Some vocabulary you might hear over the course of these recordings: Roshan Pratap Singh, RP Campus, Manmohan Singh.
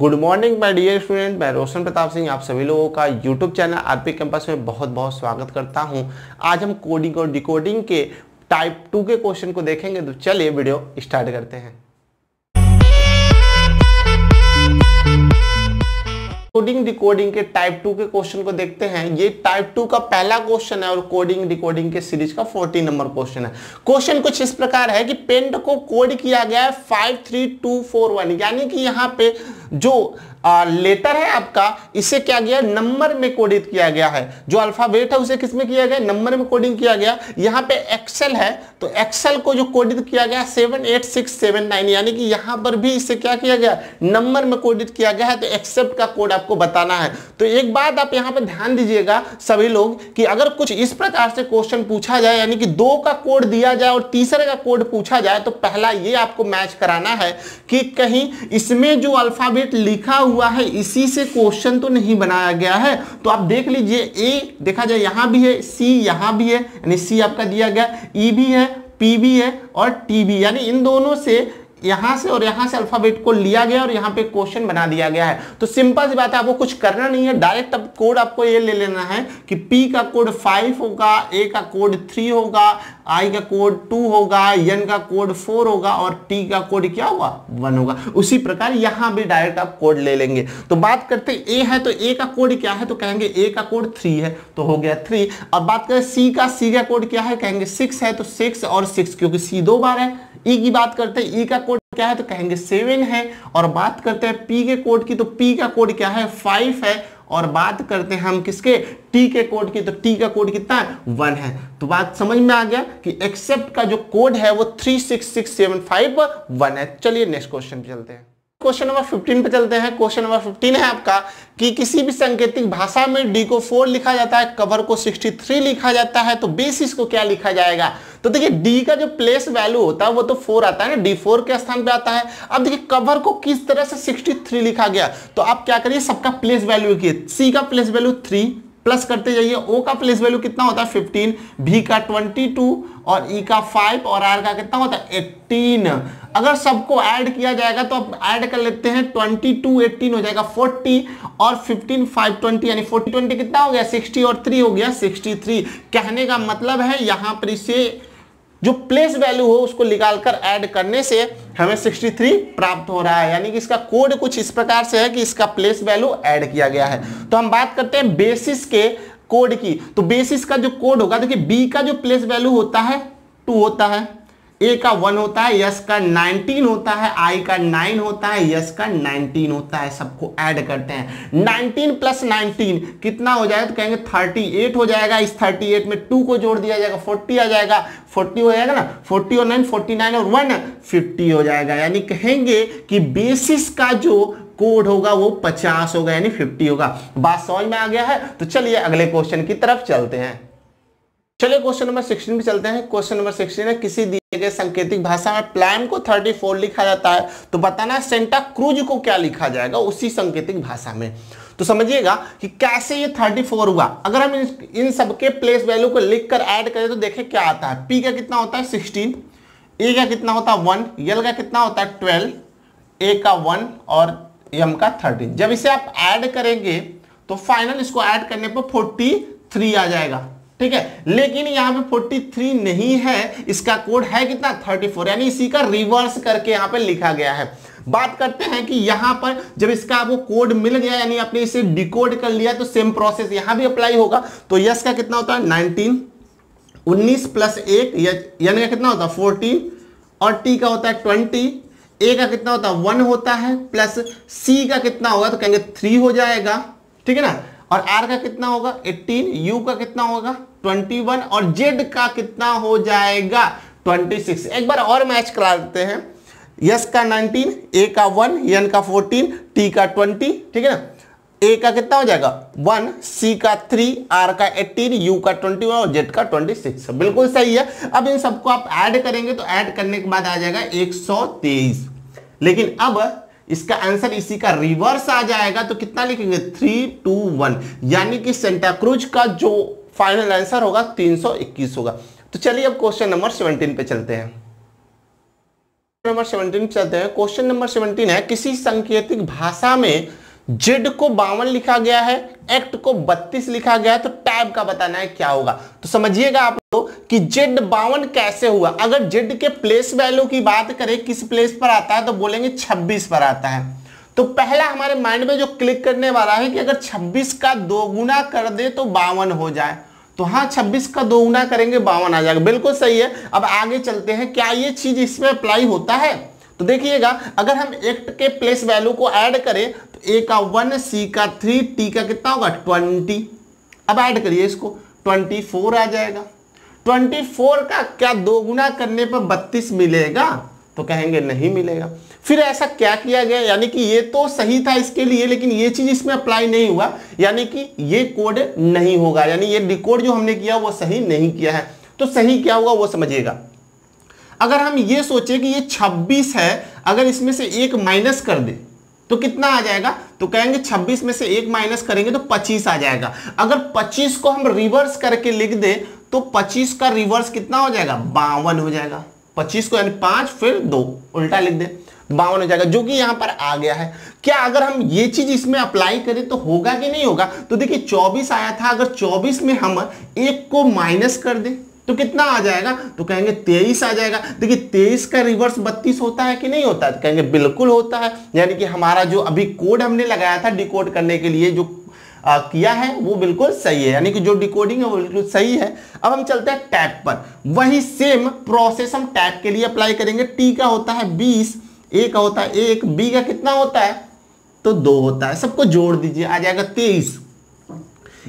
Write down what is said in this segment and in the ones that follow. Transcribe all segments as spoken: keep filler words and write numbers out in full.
Good morning my dear student, मैं रोशन प्रताप सिंह आप सभी लोगों का यूट्यूब चैनल आरपी कैंपस में बहुत बहुत स्वागत करता हूं। आज हम कोडिंग और डिकोडिंग के टाइप टू के क्वेश्चन को देखेंगे, तो चलिए वीडियो स्टार्ट करते हैं। कोडिंग डिकोडिंग के टाइप टू के क्वेश्चन को देखते हैं। ये टाइप टू का पहला क्वेश्चन है और कोडिंग डिकोडिंग के सीरीज का फोर्टीन नंबर क्वेश्चन है। क्वेश्चन कुछ इस प्रकार है कि पेंट को कोड किया गया है five three two four one, यानी कि यहाँ पे जो आ, लेटर है आपका, इसे क्या गया नंबर में कोडित किया गया है। जो अल्फाबेट है उसे किसमें किया गया, नंबर में कोडिंग किया गया। यहाँ पे एक्सेल है तो एक्सेल को जो कोडित किया गया seven eight six seven nine, यानी कि यहाँ पर भी इसे क्या किया गया, नंबर में कोडित किया गया है। तो एक्सेप्ट का कोड आपको बताना है। तो एक बात आप यहाँ पे ध्यान दीजिएगा सभी लोग कि अगर कुछ इस प्रकार से क्वेश्चन पूछा जाए, यानी कि दो का कोड दिया जाए और तीसरे का कोड पूछा जाए, तो पहला ये आपको मैच कराना है कि कहीं इसमें जो अल्फाबेट लिखा हुआ है इसी से क्वेश्चन तो नहीं बनाया गया है। तो आप देख लीजिए, ए देखा जाए यहाँ भी है, सी यहाँ भी है, यानी सी आपका दिया गया, ई भी है, पी भी है और टी भी, यानी इन दोनों से यहाँ से और यहाँ से अल्फाबेट को लिया गया और यहाँ पे क्वेश्चन बना दिया गया है। तो सिंपल सी बात है, आपको कुछ करना नहीं है, डायरेक्ट अब कोड आपको ये ले लेना है कि पी का कोड फाइव होगा, ए का कोड थ्री होगा, आई का कोड टू होगा, एन का कोड फोर होगा और टी का कोड क्या होगा, वन होगा। उसी प्रकार यहाँ भी डायरेक्ट आप कोड ले लेंगे। तो बात करते ए है तो ए का कोड क्या है, तो कहेंगे ए का कोड थ्री है तो हो गया थ्री। अब बात करें सी का, सी का कोड क्या है, कहेंगे सिक्स है तो सिक्स और सिक्स, क्योंकि सी दो बार है। ई की बात करते हैं, ई का कोड क्या है तो कहेंगे सेवन है। और बात करते हैं पी के कोड की, तो पी का कोड क्या है, फाइव है। और बात करते हैं हम किसके, टी के कोड की, तो टी का कोड कितना है, वन है। तो बात समझ में आ गया कि एक्सेप्ट का जो कोड है वो three six six seven five one है। चलिए नेक्स्ट क्वेश्चन पे चलते हैं, क्वेश्चन नंबर फिफ्टीन पे चलते हैं। क्वेश्चन नंबर फिफ्टीन है आपका कि किसी भी सांकेतिक भाषा में डी को फोर लिखा जाता है, कवर को सिक्सटी थ्री लिखा जाता है, तो बेसिस को क्या लिखा जाएगा। तो देखिए डी का जो प्लेस वैल्यू होता है वो तो फोर आता है ना, डी फोर के स्थान पे आता है। अब देखिए कवर को किस तरह से सिक्सटी थ्री लिखा गया, तो आप क्या करिए सबका प्लेस वैल्यू लिखिए। सी का प्लेस वैल्यू थ्री प्लस करते जाइए, ओ का प्लेस वैल्यू कितना होता है फिफ्टीन, बी का ट्वेंटी टू और ई का फाइव और आर का कितना होता है एटीन। अगर सबको ऐड किया जाएगा तो आप ऐड कर लेते हैं, बाईस अठारह हो जाएगा चालीस और पंद्रह पाँच बीस, यानी चालीस बीस कितना हो गया साठ और तीन हो गया तिरसठ। कहने का मतलब है यहाँ पर इसे जो प्लेस वैल्यू हो उसको निकालकर ऐड करने से हमें तिरसठ प्राप्त हो रहा है, यानी कि इसका कोड कुछ इस प्रकार से है कि इसका प्लेस वैल्यू ऐड किया गया है। तो हम बात करते हैं बेसिस के कोड की, तो बेसिस का जो कोड होगा, देखिए बी का जो प्लेस वैल्यू होता है टू होता है, ए का वन होता है, यस का नाइनटीन होता है, आई का नाइन होता है, यस का नाइनटीन होता है। सबको ऐड करते हैं, नाइनटीन प्लस नाइनटीन कितना हो जाएगा, तो कहेंगे अड़तीस हो जाएगा। इस अड़तीस में टू को जोड़ दिया जाएगा, चालीस आ जाएगा, चालीस हो जाएगा ना, चालीस और नाइन उनचास और वन पचास हो जाएगा। यानी कहेंगे कि बेसिस का जो कोड होगा वो पचास होगा, यानी पचास होगा। बात समझ में आ गया है, तो चलिए अगले क्वेश्चन की तरफ चलते हैं। चलिए क्वेश्चन नंबर सिक्सटीन पे चलते हैं। क्वेश्चन नंबर सिक्सटीन है किसी दिए गए सांकेतिक भाषा में प्लान को चौंतीस लिखा जाता है, तो बताना सेंटा क्रूज को क्या लिखा जाएगा उसी सांकेतिक भाषा में। तो समझिएगा कि कैसे ये चौंतीस हुआ। अगर हम इन, इन सबके प्लेस वैल्यू को लिखकर ऐड करें तो देखें क्या आता है। पी का कितना होता है सिक्सटीन, ए का कितना होता है वन, एल का कितना होता है ट्वेल्व, ए का वन और एम का थर्टीन। जब इसे आप ऐड करेंगे तो फाइनल इसको ऐड करने पर फोर्टी थ्री आ जाएगा, ठीक है। लेकिन यहाँ पे तैंतालीस नहीं है, इसका कोड है कितना चौंतीस, यानी इसी का रिवर्स करके यहाँ पे लिखा गया है। बात करते हैं कि यहाँ पर जब इसका आपको कोड मिल गया, यानी आपने इसे डिकोड कर लिया, तो सेम प्रोसेस यहाँ भी अप्लाई होगा। तो यस का कितना होता है नाइनटीन, उन्नीस प्लस एक यानी कितना होता है फोर्टीन और टी का होता है ट्वेंटी, ए का कितना होता है वन होता है, प्लस सी का कितना होगा तो कहेंगे थ्री हो जाएगा, ठीक है ना। और आर का कितना होगा एटीन, यू का कितना होगा इक्कीस और जेड का कितना हो जाएगा छब्बीस। एक बार और मैच करा देते हैं, यस का नाइनटीन, ए का वन, एन का फोर्टीन, टी का ट्वेंटी, ठीक है ना। ए का कितना हो जाएगा वन, सी का थ्री, आर का एटीन, यू का इक्कीस और जेड का छब्बीस। बिल्कुल सही है। अब इन सबको आप ऐड करेंगे तो ऐड करने के बाद आ जाएगा एक सौ तेईस, लेकिन अब इसका आंसर इसी का रिवर्स आ जाएगा। तो कितना लिखेंगे थ्री टू वन, यानी कि सेंटा क्रूज का जो फाइनल आंसर होगा तीन सौ इक्कीस होगा। तो चलिए अब क्वेश्चन नंबर सत्रह पे चलते हैं। नंबर सत्रह चलते हैं। क्वेश्चन नंबर सत्रह है किसी संकेतिक भाषा में जेड को बावन लिखा गया है, एक्ट को बत्तीस लिखा गया है, तो टैब का बताना है क्या होगा। तो समझिएगा आप लोग कि जेड बावन कैसे हुआ। अगर जेड के प्लेस वैल्यू की बात करें किस प्लेस पर आता है, तो बोलेंगे छब्बीस पर आता है। तो पहला हमारे माइंड में जो क्लिक करने वाला है कि अगर छब्बीस का दोगुना कर दे तो बावन हो जाए, तो हाँ छब्बीस का दोगुना करेंगे बावन आ जाएगा, बिल्कुल सही है। अब आगे चलते हैं, क्या ये चीज इसमें अप्लाई होता है। तो देखिएगा अगर हम एक्ट के प्लेस वैल्यू को ऐड करें तो ए का वन, सी का थ्री, टी का कितना होगा ट्वेंटी। अब ऐड करिए इसको, ट्वेंटी फोर आ जाएगा। ट्वेंटी फोर का क्या दोगुना करने पर बत्तीस मिलेगा, तो कहेंगे नहीं मिलेगा। फिर ऐसा क्या किया गया, यानी कि ये तो सही था इसके लिए, लेकिन ये चीज इसमें अप्लाई नहीं हुआ, यानी कि ये कोड नहीं होगा, यानी ये डिकोड जो हमने किया वो सही नहीं किया है। तो सही क्या हुआ वो समझिएगा। अगर हम ये सोचे कि ये छब्बीस है, अगर इसमें से एक माइनस कर दे तो कितना आ जाएगा, तो कहेंगे छब्बीस में से एक माइनस करेंगे तो पच्चीस आ जाएगा। अगर पच्चीस को हम रिवर्स करके लिख दे तो पच्चीस का रिवर्स कितना हो जाएगा, बावन हो जाएगा। पच्चीस को यानी पांच फिर दो उल्टा लिख दे बावन हो जाएगा, जो कि यहां पर आ गया है। क्या अगर हम ये चीज इसमें अप्लाई करें तो होगा कि नहीं होगा। तो देखिए चौबीस आया था, अगर चौबीस में हम एक को माइनस कर दें तो कितना आ जाएगा, तो कहेंगे तेईस आ जाएगा। देखिए तेईस का रिवर्स बत्तीस होता है कि नहीं होता है, कहेंगे बिल्कुल होता है। यानी कि हमारा जो अभी कोड हमने लगाया था डिकोड करने के लिए जो आ, किया है वो बिल्कुल सही है, यानी कि जो डिकोडिंग है वो बिल्कुल सही है। अब हम चलते हैं टैब पर, वही सेम प्रोसेस हम टैब के लिए अप्लाई करेंगे। टी का होता है बीस, ए का होता है एक, बी का कितना होता है तो दो होता है, सबको जोड़ दीजिए आ जाएगा तेईस।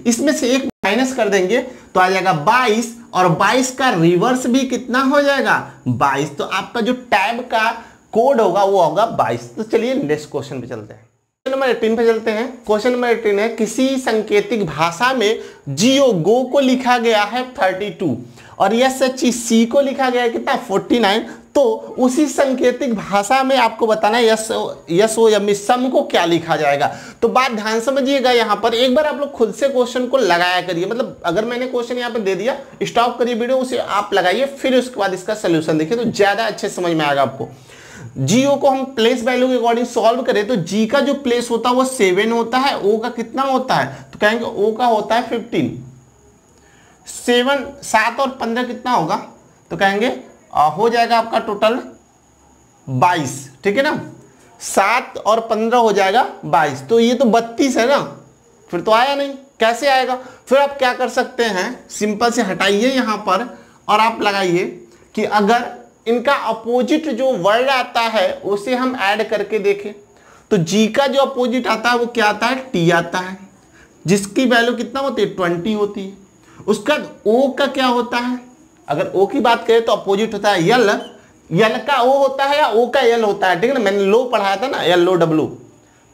इसमें से एक माइनस कर देंगे तो आ जाएगा बाईस, और बाईस का रिवर्स भी कितना हो जाएगा बाईस। तो आपका जो टैब का कोड होगा वो होगा बाईस। तो चलिए नेक्स्ट क्वेश्चन पे चलते हैं, क्वेश्चन नंबर अठारह पे चलते हैं। क्वेश्चन नंबर अठारह है किसी संकेतिक भाषा में जियो गो को लिखा गया है बत्तीस और यस एच ई सी को लिखा गया है कितना उनचास। तो उसी संकेतिक भाषा में आपको बताना है S S O M sum को क्या लिखा जाएगा। तो बात ध्यान समझिएगा, यहाँ पर एक बार आप लोग खुद से क्वेश्चन को लगाया करिए। मतलब अगर मैंने क्वेश्चन यहाँ पर दे दिया, स्टॉप करिए वीडियो, उसे आप लगाइए, फिर उसके बाद इसका सोल्यूशन देखिए तो ज़्यादा अच्छे समझ में आएगा आपको। जीओ को हम प्लेस वैल्यू के अकॉर्डिंग सॉल्व करें तो जी का जो प्लेस होता है वो सेवन होता है, ओ का कितना होता है तो कहेंगे ओ का होता है फिफ्टीन। सेवन सात और पंद्रह कितना होगा, तो कहेंगे आ, हो जाएगा आपका टोटल बाईस, ठीक है ना। सात और पंद्रह हो जाएगा बाईस, तो ये तो बत्तीस है ना, फिर तो आया नहीं, कैसे आएगा। फिर आप क्या कर सकते हैं, सिंपल से हटाइए यहाँ पर और आप लगाइए कि अगर इनका अपोजिट जो वर्ड आता है उसे हम ऐड करके देखें। तो जी का जो अपोजिट आता है वो क्या आता है, टी आता है, जिसकी वैल्यू कितना होती है ट्वेंटी होती है। उसका ओ का क्या होता है, अगर ओ की बात करें तो अपोजिट होता है यल, यल का ओ होता है या ओ का यल होता है, ठीक है ना। मैंने लो पढ़ाया था ना, यल लो डब्लू।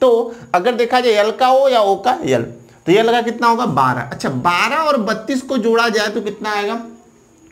तो अगर देखा जाए यल का ओ या ओ का यल, तो यल का कितना होगा बारह। अच्छा बारह और बत्तीस को जोड़ा जाए तो कितना आएगा,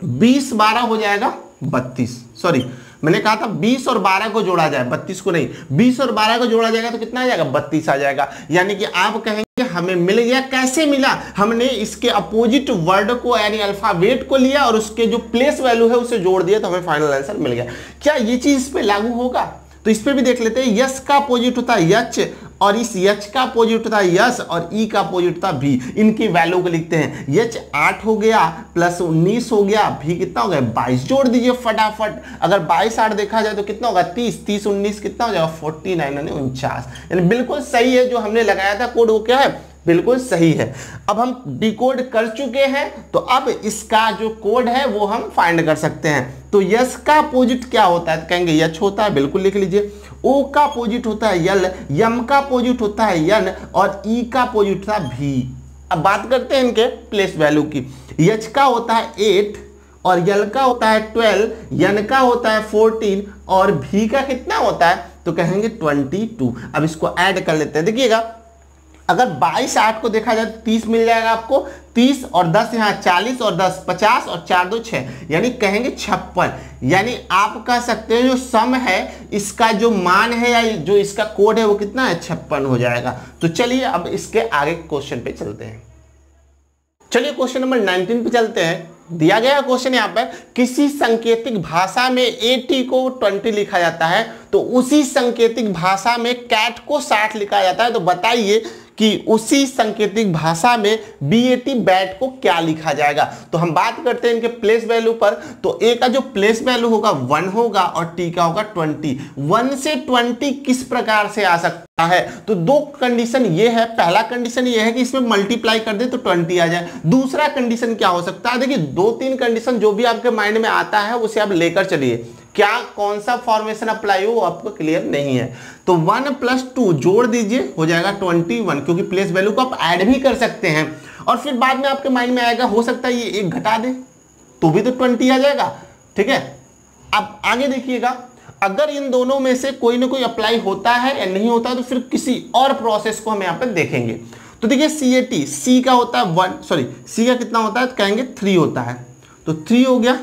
बीस बारह हो जाएगा बत्तीस। सॉरी मैंने कहा था बीस और बारह को जोड़ा जाए, बत्तीस को नहीं, बीस और बारह को जोड़ा जाएगा तो कितना आ जाएगा बत्तीस आ जाएगा। यानी कि आप कहेंगे हमें मिल गया। कैसे मिला, हमने इसके अपोजिट वर्ड को यानी अल्फाबेट को लिया और उसके जो प्लेस वैल्यू है उसे जोड़ दिया, तो हमें फाइनल आंसर मिल गया। क्या ये चीज इस पे लागू होगा, तो इस पे भी देख लेते हैं। यस का अपोजिट होता है यच, और इस यच का अपोजिट होता है यस, और ई का अपोजिट होता है भी। इनकी वैल्यू को लिखते हैं, यच आठ हो गया प्लस उन्नीस हो गया, भी कितना हो गया बाईस। जोड़ दीजिए फटाफट, अगर बाईस आठ देखा जाए तो कितना होगा तीस, तीस उन्नीस कितना हो जाएगा फोर्टी नाइन यानी उनचास। यानी बिल्कुल सही है जो हमने लगाया था कोड, वो क्या है बिल्कुल सही है। अब हम डिकोड कर चुके हैं, तो अब इसका जो कोड है वो हम फाइंड कर सकते हैं। तो यस का अपोजिट क्या होता है, कहेंगे यच होता है, बिल्कुल लिख लीजिए। ओ का अपोजिट होता है यल, यम का अपोजिट होता है यन, और ई का अपोजिट होता है भी। अब बात करते हैं इनके प्लेस वैल्यू की। यच का होता है एट, और यल का होता है ट्वेल्व, यन का होता है फोर्टीन, और भी का कितना होता है तो कहेंगे ट्वेंटी टू। अब इसको ऐड कर लेते हैं। देखिएगा अगर बाईस आठ को देखा जाए तो तीस मिल जाएगा आपको, तीस और दस यहाँ चालीस और दस पचास और चार दो छः, यानी कहेंगे छप्पन। यानी आप कह सकते हैं जो सम है इसका जो मान है या जो इसका कोड है वो कितना है छप्पन हो जाएगा। तो चलिए अब इसके आगे क्वेश्चन पे चलते हैं। चलिए क्वेश्चन नंबर उन्नीस पे चलते हैं। दिया गया क्वेश्चन यहाँ पर, किसी संकेतिक भाषा में एटी को ट्वेंटी लिखा जाता है तो उसी संकेतिक भाषा में कैट को साठ लिखा जाता है, तो बताइए कि उसी संकेतिक भाषा में बीएटी बैट को क्या लिखा जाएगा। तो हम बात करते हैं इनके प्लेस वैल्यू पर, तो ए का जो प्लेस वैल्यू होगा वन होगा और टी का होगा ट्वेंटी। वन से ट्वेंटी किस प्रकार से आ सकता है, तो दो कंडीशन ये है, पहला कंडीशन ये है कि इसमें मल्टीप्लाई कर दे तो ट्वेंटी आ जाए, दूसरा कंडीशन क्या हो सकता है। देखिए दो तीन कंडीशन जो भी आपके माइंड में आता है उसे आप लेकर चलिए, क्या कौन सा फॉर्मेशन अप्लाई हो आपको क्लियर नहीं है। तो वन प्लस टू जोड़ दीजिए हो जाएगा ट्वेंटी वन, क्योंकि प्लेस वैल्यू को आप ऐड भी कर सकते हैं। और फिर बाद में आपके माइंड में आएगा हो सकता है ये एक घटा दे तो भी तो ट्वेंटी आ जाएगा, ठीक है। अब आगे देखिएगा, अगर इन दोनों में से कोई ना कोई अप्लाई होता है या नहीं होता है तो फिर किसी और प्रोसेस को हम यहाँ पर देखेंगे। तो देखिए सी ए टी, सी का होता है वन, सॉरी सी का कितना होता है तो कहेंगे थ्री होता है, तो थ्री हो गया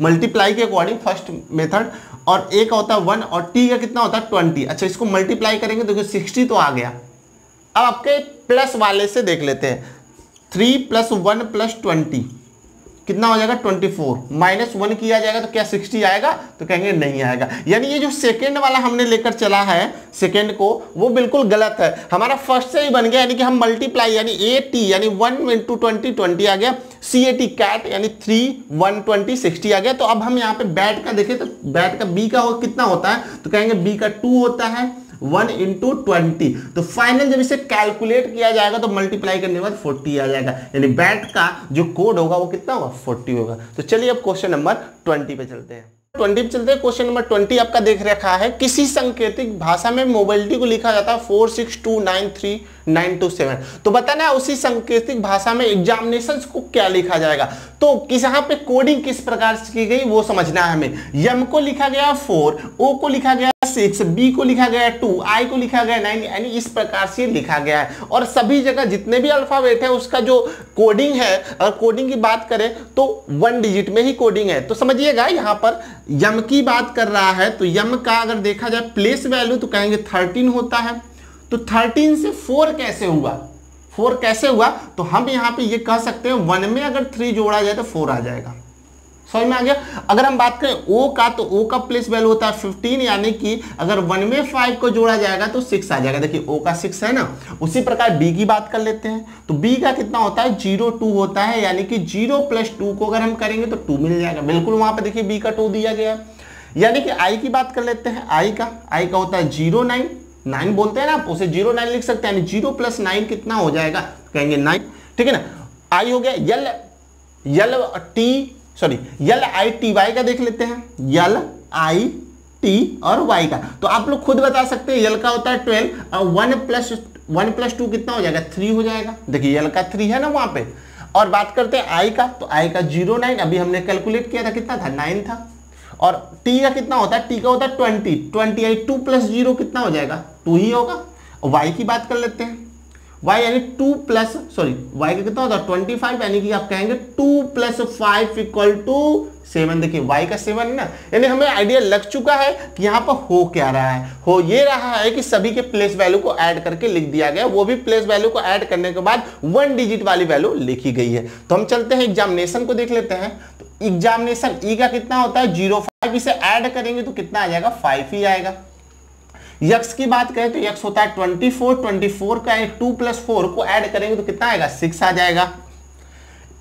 मल्टीप्लाई के अकॉर्डिंग फर्स्ट मेथड, और ए का होता है वन और टी का कितना होता है ट्वेंटी। अच्छा इसको मल्टीप्लाई करेंगे तो सिक्सटी तो आ गया। अब आपके प्लस वाले से देख लेते हैं, three plus one plus twenty कितना हो जाएगा ट्वेंटी फोर, माइनस वन किया जाएगा तो क्या सिक्सटी आएगा, तो कहेंगे नहीं आएगा। यानी ये जो सेकेंड वाला हमने लेकर चला है सेकेंड को वो बिल्कुल गलत है, हमारा फर्स्ट से ही बन गया, यानी कि हम मल्टीप्लाई यानी ए टी यानी वन इंटू ट्वेंटी ट्वेंटी आ गया, सी ए टी कैट यानी थ्री वन ट्वेंटी सिक्सटी आ गया। तो अब हम यहाँ पे बैट का देखें तो बैट का बी का हो, कितना होता है तो कहेंगे बी का टू होता है वन इंटू ट्वेंटी, तो फाइनल जब इसे कैलकुलेट किया जाएगा तो मल्टीप्लाई करने के बाद फोर्टी आ जाएगा, यानी बैट का जो कोड होगा वो कितना होगा फोर्टी होगा। तो चलिए अब क्वेश्चन नंबर ट्वेंटी पे चलते हैं, ट्वेंटी पे चलते हैं। क्वेश्चन नंबर ट्वेंटी आपका देख रखा है, किसी संकेतिक भाषा में मोबिलिटी को लिखा जाता है four six two nine three nine two seven, तो बताना है उसी संकेतिक भाषा में एग्जामिनेशंस को क्या लिखा जाएगा। तो किस यहाँ पे कोडिंग किस प्रकार से की गई वो समझना है हमें। यम को लिखा गया फोर, ओ को लिखा गया सिक्स, बी को लिखा गया टू, आई को लिखा गया नाइन, यानी इस प्रकार से लिखा गया है। और सभी जगह जितने भी अल्फाबेट है उसका जो कोडिंग है, अगर कोडिंग की बात करें तो वन डिजिट में ही कोडिंग है। तो समझिएगा यहाँ पर यम की बात कर रहा है, तो यम का अगर देखा जाए प्लेस वैल्यू तो कहेंगे थर्टीन होता है, तो थर्टीन से फोर कैसे हुआ, फोर कैसे हुआ तो हम यहाँ पे ये कह सकते हैं वन में अगर थ्री जोड़ा जाए तो फोर आ जाएगा, समझ में आ गया। अगर हम बात करें ओ का तो ओ का प्लेस वैल्यू होता है फिफ्टीन, यानी कि अगर वन में फाइव को जोड़ा जाएगा तो सिक्स आ जाएगा, देखिए ओ का सिक्स है ना। उसी प्रकार बी की बात कर लेते हैं, तो बी का कितना होता है जीरो टू होता है, यानी कि जीरो प्लस टू को अगर हम करेंगे तो टू मिल जाएगा, बिल्कुल वहां पर देखिए बी का टू दिया गया है। यानी कि आई की बात कर लेते हैं, आई का आई का होता है जीरो नाइन, नाइन बोलते हैं ना आप उसे, जीरो नाइन लिख सकते हैं, यानी जीरो प्लस नाइन कितना हो जाएगा कहेंगे नाइन, ठीक है ना। आई हो गया L, L T sorry L I T Y का देख लेते हैं, यल आई टी और वाई का तो आप लोग खुद बता सकते हैं। यल का होता है ट्वेल्व और one plus one plus two कितना हो जाएगा थ्री हो जाएगा, देखिए यल का थ्री है ना वहाँ पे। और बात करते हैं आई का, तो आई का जीरो नाइन अभी हमने कैलकुलेट किया था कितना था नाइन था, और टी का कितना होता है टी का होता है twenty, twenty I two plus zero कितना हो जाएगा टू ही होगा। वाई की बात कर लेते हैं, वाई यानी टू प्लस सॉरी वाई का कितना होता है ट्वेंटी फाइव, यानी कि आप कहेंगे two plus five equal to seven, देखिए वाई का सेवन है ना। यानी हमें आइडिया लग चुका है कि यहाँ पर हो क्या रहा है, हो ये रहा है कि सभी के प्लेस वैल्यू को ऐड करके लिख दिया गया, वो भी प्लेस वैल्यू को ऐड करने के बाद वन डिजिट वाली वैल्यू लिखी गई है। तो हम चलते हैं एग्जामिनेशन को देख लेते हैं, तो एग्जामिनेशन ई का कितना होता है जीरो फाइव, इसे ऐड करेंगे तो कितना आ जाएगा फाइव ही आएगा। यक्स की बात करें तो यक्स होता है ट्वेंटी फोर, ट्वेंटी फोर का टू प्लस फोर को ऐड करेंगे तो कितना आएगा सिक्स आ जाएगा।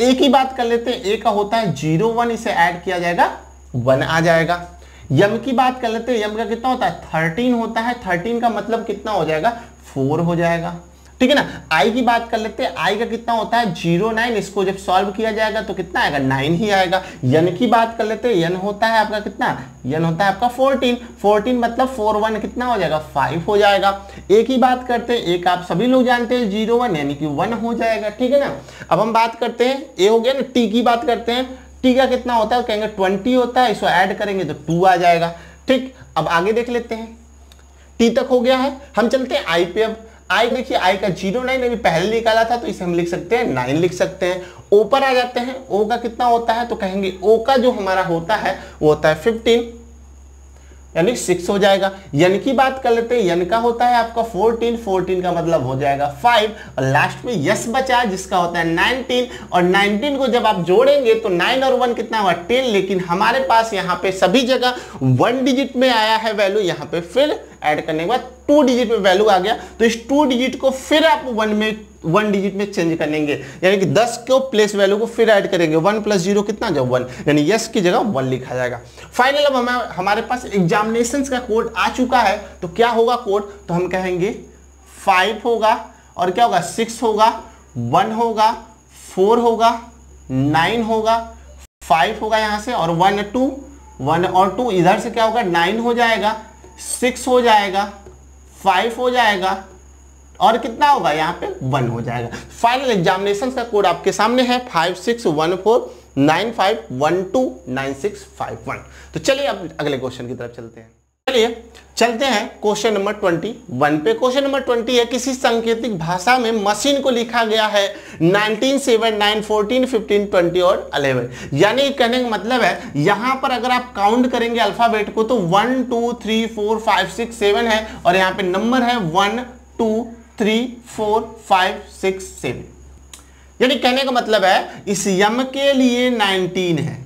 ए की बात कर लेते हैं, ए का होता है जीरो वन, इसे ऐड किया जाएगा वन आ जाएगा। यम की बात कर लेते हैं, यम का कितना होता है थर्टीन होता है, थर्टीन का मतलब कितना हो जाएगा फोर हो जाएगा, ठीक है ना। आई की बात कर लेते हैं, आई का कितना होता है जीरो नाइन, इसको जब सॉल्व किया जाएगा तो कितना आएगा नाइन ही आएगा। यन की बात कर लेते हैं, यन होता है आपका कितना, यन होता है आपका फोर्टीन, फोर्टीन मतलब फोर वन कितना हो जाएगा फाइव हो जाएगा। ए की बात करते हैं, ए का आप सभी लोग जानते हैं जीरो वन यानी कि वन हो जाएगा, ठीक है ना। अब हम बात करते हैं ए हो गया ना, टी की बात करते हैं, टी का कितना होता है कहेंगे ट्वेंटी होता है, इसको ऐड करेंगे तो टू आ जाएगा, ठीक। अब आगे देख लेते हैं, टी तक हो गया है, हम चलते हैं आई पे। अब आई देखिए आई का जीरो नाइन अभी पहले निकाला था तो इसे हम लिख सकते हैं नाइन लिख सकते हैं। ओ पर आ जाते हैं, ओ का कितना होता है तो कहेंगे ओ का जो हमारा होता है वो होता है फिफ्टीन, यानी सिक्स हो जाएगा। यन की बात कर लेते हैं, यन का होता है आपका फोर्टीन, फोर्टीन का मतलब हो जाएगा फाइव और लास्ट में यस बचा है जिसका होता है नाइनटीन और नाइनटीन को जब आप जोड़ेंगे तो नाइन और वन कितना हुआ टेन, लेकिन हमारे पास यहाँ पे सभी जगह वन डिजिट में आया है वैल्यू, यहाँ पे फिर ऐड करने के बाद टू डिजिट में वैल्यू आ गया तो इस टू डिजिट को फिर आप वन में वन डिजिट में चेंज करेंगे यानी कि दस को प्लेस वैल्यू को फिर ऐड करेंगे, वन प्लस जीरो कितना जब वन, यानी यस की जगह वन लिखा जाएगा। फाइनल अब हम हमारे पास एग्जामिनेशंस का कोड आ चुका है तो क्या होगा कोड, तो हम कहेंगे फाइव होगा और क्या होगा सिक्स होगा, वन होगा, फोर होगा, नाइन होगा, फाइव होगा यहाँ से और वन टू, वन और टू इधर से क्या होगा नाइन हो जाएगा, सिक्स हो जाएगा, फाइव हो जाएगा और कितना होगा यहाँ पे वन हो जाएगा। फाइनल एग्जामिनेशन का कोड आपके सामने है five six one four nine five one two nine six five one. तो चलिए अब अगले क्वेश्चन की तरफ चलते हैं। चलिए चलते हैं क्वेश्चन नंबर ट्वेंटी वन पे। क्वेश्चन नंबर ट्वेंटी है किसी सांकेतिक भाषा में मशीन को लिखा गया है nineteen, seven, nine, fourteen, fifteen, twenty और इलेवन। यानी कहने का मतलब है यहां पर अगर आप काउंट करेंगे अल्फाबेट को तो one two three four five six seven है और यहाँ पे नंबर है one two three four five six seven. यानी कहने का मतलब है इस यम के लिए नाइनटीन है,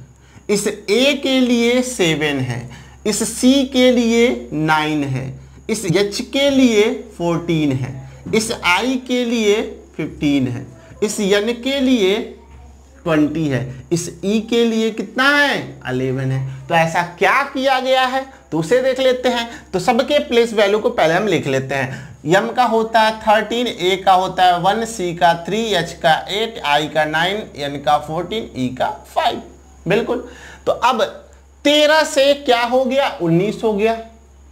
इस ए के लिए सेवन है, इस C के लिए नाइन है, इस H के लिए फोर्टीन है, इस I के लिए फिफ्टीन है, इस N के लिए ट्वेंटी है, इस E के लिए कितना है इलेवन है। तो ऐसा क्या किया गया है तो उसे देख लेते हैं। तो सबके प्लेस वैल्यू को पहले हम लिख लेते हैं। यम का होता है थर्टीन, ए का होता है वन, सी का थ्री, एच का एट, आई का नाइन, एन का फोर्टीन, ई का फाइव। बिल्कुल, तो अब तेरह से क्या हो गया उन्नीस हो गया,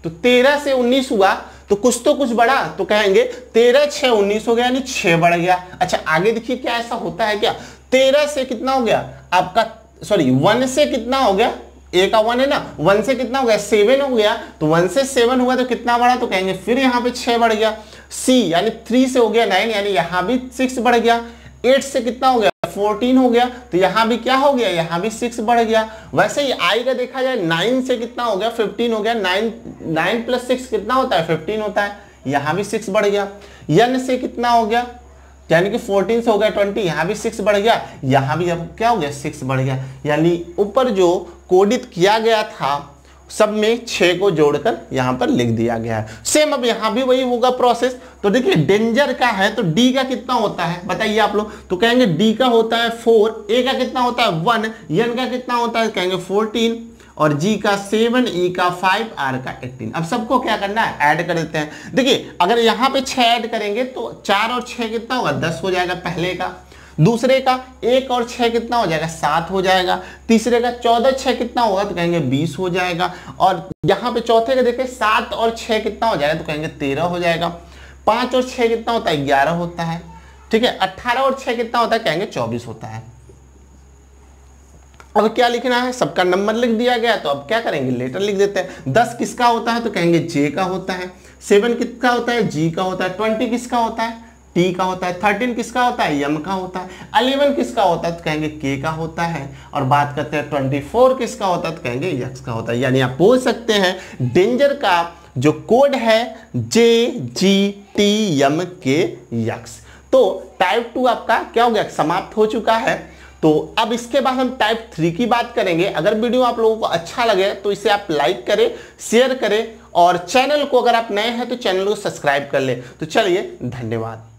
तो तेरह से उन्नीस हुआ तो कुछ तो कुछ बढ़ा तो कहेंगे तेरह छः उन्नीस हो गया यानी छः बढ़ गया। अच्छा आगे देखिए क्या ऐसा होता है क्या, तेरह से कितना हो गया आपका सॉरी वन से कितना हो गया, ए का वन है ना, वन से कितना हो गया सेवन हो गया, तो वन से सेवन हुआ तो कितना बढ़ा तो कहेंगे फिर यहाँ पे छः बढ़ गया। सी यानी थ्री से हो गया नाइन यानी यहाँ भी सिक्स बढ़ गया, एट से कितना हो गया फोर्टीन हो गया तो यहाँ भी क्या हो गया यहाँ भी सिक्स बढ़ गया। वैसे ही आई का देखा जाए नाइन से कितना हो गया फिफ्टीन हो गया, नाइन नाइन प्लस सिक्स कितना होता है फिफ्टीन होता है, यहाँ भी सिक्स बढ़ गया। यन से कितना हो गया यानी कि फोर्टीन से हो गया ट्वेंटी, यहाँ भी सिक्स बढ़ गया, यहाँ भी अब क्या हो गया सिक्स बढ़ गया। यानी ऊपर जो कोडित किया गया था सब में छः को जोड़कर यहाँ पर लिख दिया गया है। सेम अब यहाँ भी वही होगा प्रोसेस। तो देखिए डेंजर का है तो डी का कितना होता है बताइए आप लोग, तो कहेंगे डी का होता है फोर, ए का कितना होता है वन, एन का कितना होता है कहेंगे फोर्टीन और जी का सेवन, ई का फाइव, आर का एटीन। अब सबको क्या करना है ऐड कर देते हैं। देखिए अगर यहाँ पे छः ऐड करेंगे तो चार और छः कितना होगा दस हो जाएगा पहले का, दूसरे का एक और छः कितना हो जाएगा सात हो जाएगा, तीसरे का चौदह छः कितना होगा तो कहेंगे बीस हो जाएगा और यहाँ पे चौथे का देखें सात और छः कितना हो जाएगा तो कहेंगे तेरह हो जाएगा, पाँच और छः कितना होता है ग्यारह होता है, ठीक है, अट्ठारह और छः कितना होता है कहेंगे चौबीस होता है। अब क्या लिखना है सबका नंबर लिख दिया गया तो अब क्या करेंगे लेटर लिख देते हैं। दस किसका होता है तो कहेंगे जे का होता है, सेवन किसका होता है जी का होता है, ट्वेंटी किसका होता है टी का होता है, थर्टीन किसका होता है यम का होता है, इलेवन किसका होता है तो कहेंगे के का होता है और बात करते हैं ट्वेंटी फोर किसका होता है तो कहेंगे यक्स का होता है। यानी आप पूछ सकते हैं डेंजर का जो कोड है जे जी टी यम के यक्स। तो टाइप टू आपका क्या हो गया समाप्त हो चुका है। तो अब इसके बाद हम टाइप थ्री की बात करेंगे। अगर वीडियो आप लोगों को अच्छा लगे तो इसे आप लाइक करें, शेयर करें और चैनल को अगर आप नए हैं तो चैनल को सब्सक्राइब कर लें। तो चलिए धन्यवाद।